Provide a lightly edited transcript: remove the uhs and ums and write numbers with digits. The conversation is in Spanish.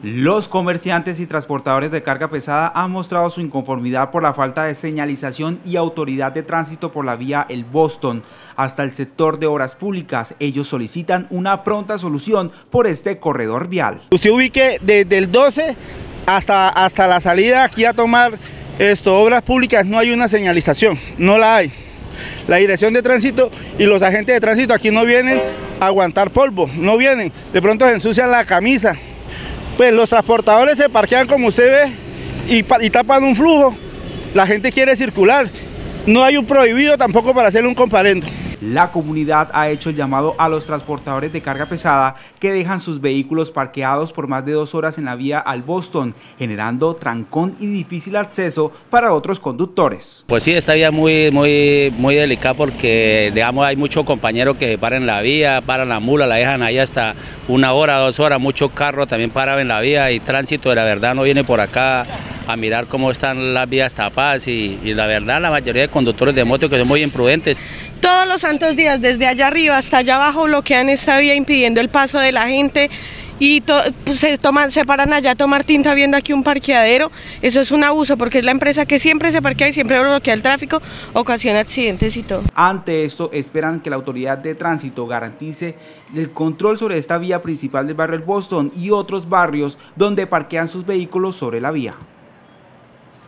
Los comerciantes y transportadores de carga pesada han mostrado su inconformidad por la falta de señalización y autoridad de tránsito por la vía El Boston hasta el sector de obras públicas. Ellos solicitan una pronta solución por este corredor vial. Usted ubique desde el 12 hasta la salida aquí a tomar obras públicas, no hay una señalización, no la hay. La dirección de tránsito y los agentes de tránsito aquí no vienen a aguantar polvo, no vienen, de pronto se ensucian la camisa. Pues los transportadores se parquean como usted ve y tapan un flujo, la gente quiere circular, no hay un prohibido tampoco para hacerle un comparendo. La comunidad ha hecho el llamado a los transportadores de carga pesada que dejan sus vehículos parqueados por más de 2 horas en la vía al Boston, generando trancón y difícil acceso para otros conductores. Pues sí, esta vía es muy delicada porque digamos, hay muchos compañeros que se paran en la vía, paran la mula, la dejan ahí hasta 1 hora, 2 horas, muchos carros también paran en la vía y tránsito de la verdad no viene por acá a mirar cómo están las vías tapadas y la verdad la mayoría de conductores de moto que son muy imprudentes. Todos los santos días, desde allá arriba hasta allá abajo, bloquean esta vía impidiendo el paso de la gente y pues, se paran allá a tomar tinta viendo aquí un parqueadero. Eso es un abuso porque es la empresa que siempre se parquea y siempre bloquea el tráfico, ocasiona accidentes y todo. Ante esto esperan que la autoridad de tránsito garantice el control sobre esta vía principal del barrio El Boston y otros barrios donde parquean sus vehículos sobre la vía.